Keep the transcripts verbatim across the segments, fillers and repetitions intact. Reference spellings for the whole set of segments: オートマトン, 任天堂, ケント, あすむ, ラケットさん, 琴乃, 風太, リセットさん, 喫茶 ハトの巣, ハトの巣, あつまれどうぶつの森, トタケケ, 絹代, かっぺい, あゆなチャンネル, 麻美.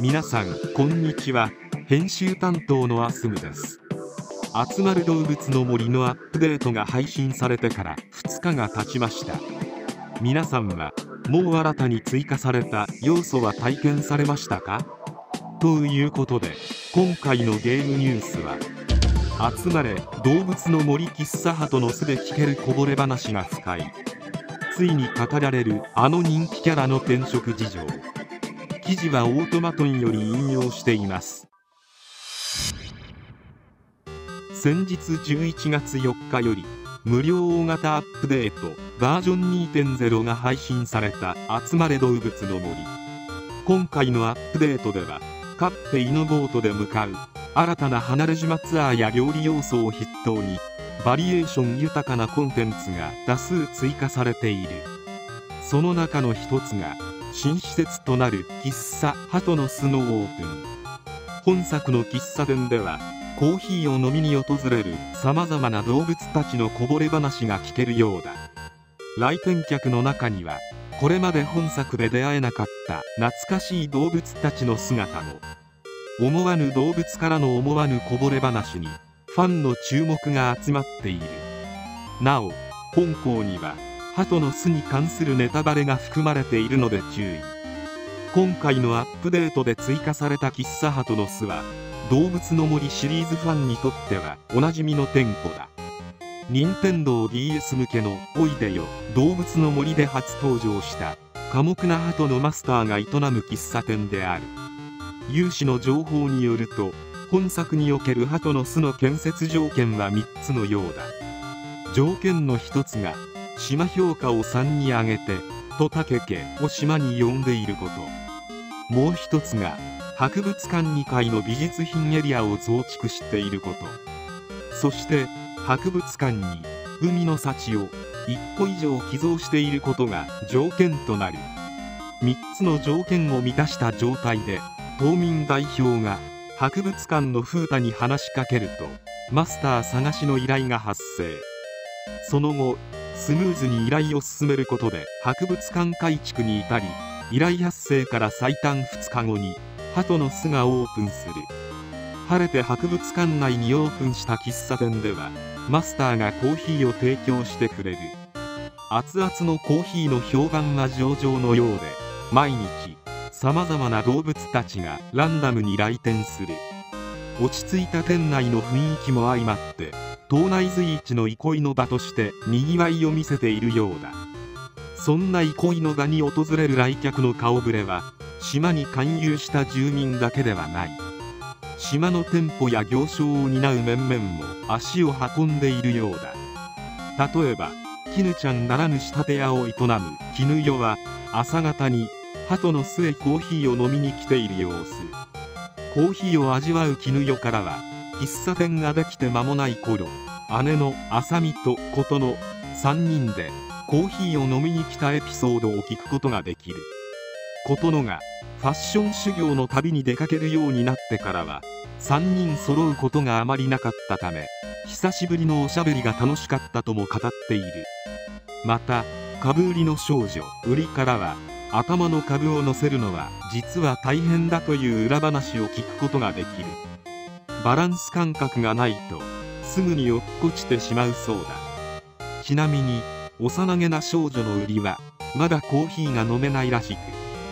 皆さんこんにちは。編集担当のあすむです。集まる動物の森のアップデートが配信されてからふつかが経ちました。皆さんはもう新たに追加された要素は体験されましたか？ということで今回のゲームニュースは、集まれ動物の森喫茶ハトの巣で聞けるこぼれ話が深い。ついに語られるあの人気キャラの転職事情。記事はオートマトンより引用しています。先日じゅういちがつよっかより無料大型アップデートバージョン にてんゼロ が配信された集まれ動物の森。今回のアップデートではかっぺいのボートで向かう新たな離れ島ツアーや料理要素を筆頭にバリエーション豊かなコンテンツが多数追加されている。その中の一つが新施設となる喫茶ハトの巣のオープン。本作の喫茶店ではコーヒーを飲みに訪れるさまざまな動物たちのこぼれ話が聞けるようだ。来店客の中にはこれまで本作で出会えなかった懐かしい動物たちの姿も。思わぬ動物からの思わぬこぼれ話にファンの注目が集まっている。なお本項にはハトの巣に関するネタバレが含まれているので注意。今回のアップデートで追加された喫茶ハトの巣は動物の森シリーズファンにとってはおなじみの店舗だ。任天堂 ディーエス 向けのおいでよ動物の森で初登場した寡黙なハトのマスターが営む喫茶店である。有志の情報によると本作におけるハトの巣の建設条件はみっつのようだ。条件のひとつが島評価をさんに上げてトタケケを島に呼んでいること。もうひとつが博物館にかいの美術品エリアを増築していること。そして博物館に海の幸をいっこ以上寄贈していることが条件となる。みっつの条件を満たした状態で島民代表が博物館の風太に話しかけるとマスター探しの依頼が発生。その後スムーズに依頼を進めることで博物館改築に至り、依頼発生から最短ふつかごにハトの巣がオープンする。晴れて博物館内にオープンした喫茶店ではマスターがコーヒーを提供してくれる。熱々のコーヒーの評判は上々のようで、毎日さまざまな動物たちがランダムに来店する。落ち着いた店内の雰囲気も相まって島内随一の憩いの場としてにぎわいを見せているようだ。そんな憩いの場に訪れる来客の顔ぶれは島に勧誘した住民だけではない。島の店舗や行商を担う面々も足を運んでいるようだ。例えば絹ちゃんならぬ仕立て屋を営む絹代は朝方にハトの巣へコーヒーを飲みに来ている様子。コーヒーを味わう絹代からは喫茶店ができて間もない頃、姉の麻美と琴乃さんにんでコーヒーを飲みに来たエピソードを聞くことができる。琴乃がファッション修行の旅に出かけるようになってからはさんにん揃うことがあまりなかったため、久しぶりのおしゃべりが楽しかったとも語っている。また株売りの少女売りからは頭の株を乗せるのは実は大変だという裏話を聞くことができる。バランス感覚がないとすぐに落っこちてしまうそうだ。ちなみに幼げな少女の売りはまだコーヒーが飲めないらしく、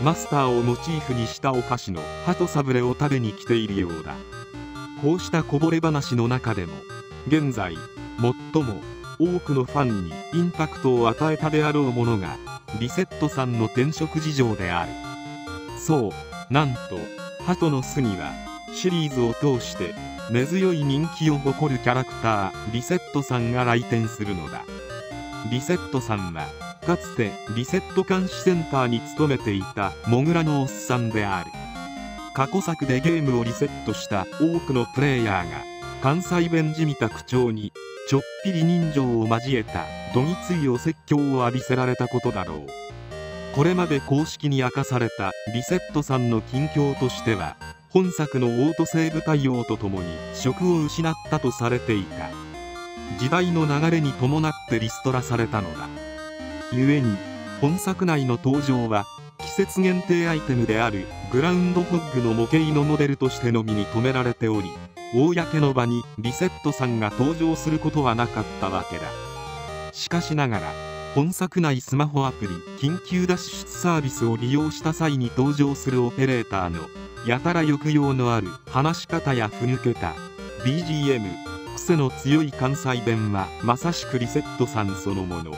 マスターをモチーフにしたお菓子のハトサブレを食べに来ているようだ。こうしたこぼれ話の中でも現在最も多くのファンにインパクトを与えたであろうものがリセットさんの転職事情である。そう、なんとハトの巣にはシリーズを通して根強い人気を誇るキャラクターリセットさんが来店するのだ。リセットさんはかつてリセット監視センターに勤めていたモグラのおっさんである。過去作でゲームをリセットした多くのプレイヤーが関西弁じみた口調にちょっぴり人情を交えたどぎついお説教を浴びせられたことだろう。これまで公式に明かされたリセットさんの近況としては、本作のオートセーブ対応とともに職を失ったとされていた。時代の流れに伴ってリストラされたのだ。故に本作内の登場は季節限定アイテムであるグラウンドホッグの模型のモデルとしてのみに止められており、公の場にリセットさんが登場することはなかったわけだ。しかしながら、本作内スマホアプリ緊急脱出サービスを利用した際に登場するオペレーターのやたら抑揚のある話し方やふぬけた ビージーエム、 癖の強い関西弁はまさしくリセットさんそのもの。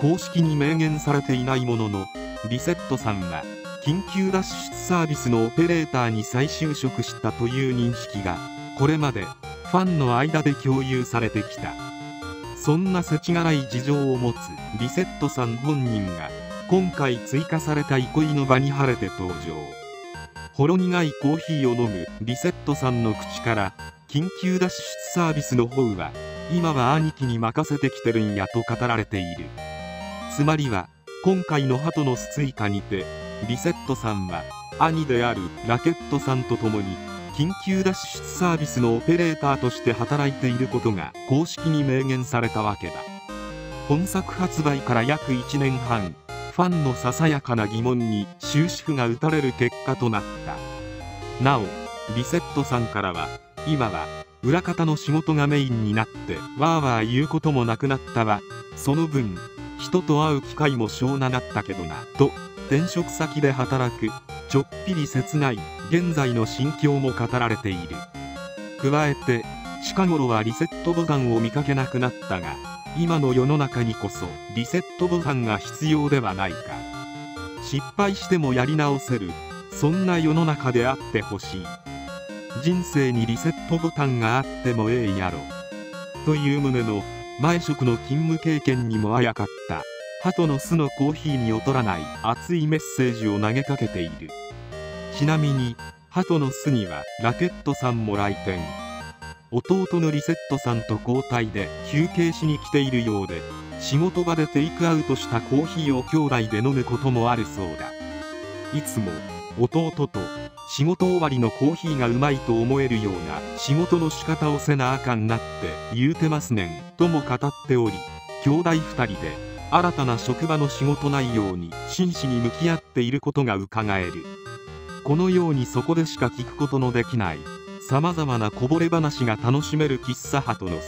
公式に明言されていないものの、リセットさんは緊急脱出サービスのオペレーターに再就職したという認識がこれまでファンの間で共有されてきた。そんな世知辛い事情を持つリセットさん本人が今回追加された憩いの場に晴れて登場。ほろ苦いコーヒーを飲むリセットさんの口から、緊急脱出サービスの方は今は兄貴に任せてきてるんやと語られている。つまりは、今回の鳩の巣追加にてリセットさんは兄であるラケットさんと共に緊急脱出サービスのオペレーターとして働いていることが公式に明言されたわけだ。本作発売から約いちねんはん、ファンのささやかな疑問に終止符が打たれる結果となった。なお、リセットさんからは、今は裏方の仕事がメインになってわーわー言うこともなくなったわ、その分人と会う機会も少ななったけどなと、転職先で働くちょっぴり切ない現在の心境も語られている。加えて、近頃はリセットボタンを見かけなくなったが、今の世の中にこそリセットボタンが必要ではないか、失敗してもやり直せる、そんな世の中であってほしい、人生にリセットボタンがあってもええやろという旨の、前職の勤務経験にもあやかった鳩の巣のコーヒーに劣らない熱いメッセージを投げかけている。ちなみに、鳩の巣にはラケットさんも来店。弟のリセットさんと交代で休憩しに来ているようで、仕事場でテイクアウトしたコーヒーを兄弟で飲むこともあるそうだ。いつも弟と仕事終わりのコーヒーがうまいと思えるような仕事の仕方をせなあかんなって言うてますねんとも語っており、兄弟ふたりで新たな職場の仕事内容に真摯に向き合っていることがうかがえる。このように、そこでしか聞くことのできないさまざまなこぼれ話が楽しめる喫茶鳩の巣。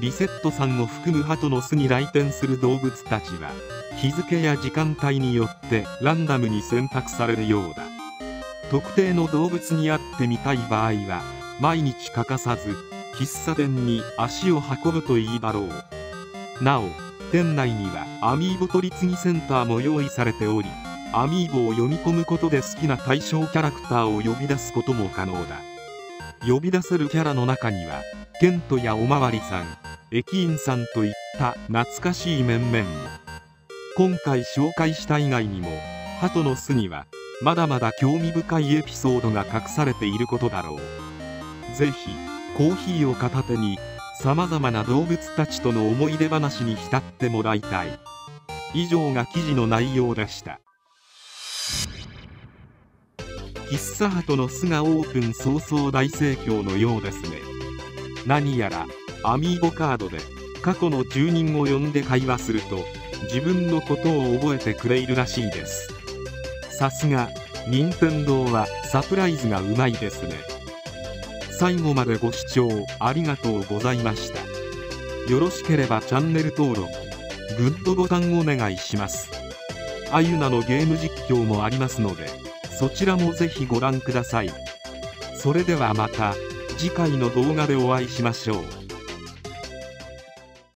リセットさんを含む鳩の巣に来店する動物たちは、日付や時間帯によってランダムに選択されるようだ。特定の動物に会ってみたい場合は、毎日欠かさず喫茶店に足を運ぶといいだろう。なお、店内にはアミーボ取り次ぎセンターも用意されており、アミーボを読み込むことで好きな対象キャラクターを呼び出すことも可能だ。呼び出せるキャラの中には、ケントやおまわりさん、駅員さんといった懐かしい面々も。今回紹介した以外にも、鳩の巣にはまだまだ興味深いエピソードが隠されていることだろう。ぜひコーヒーを片手に、さまざまな動物たちとの思い出話に浸ってもらいたい。以上が記事の内容でした。喫茶鳩の巣がオープン早々大盛況のようですね。何やらアミーボカードで過去の住人を呼んで会話すると、自分のことを覚えてくれいるらしいです。さすが任天堂はサプライズがうまいですね。最後までご視聴ありがとうございました。よろしければチャンネル登録、グッドボタンお願いします。あゆなのゲーム実況もありますので、そちらもぜひご覧ください。それではまた次回の動画でお会いしましょう。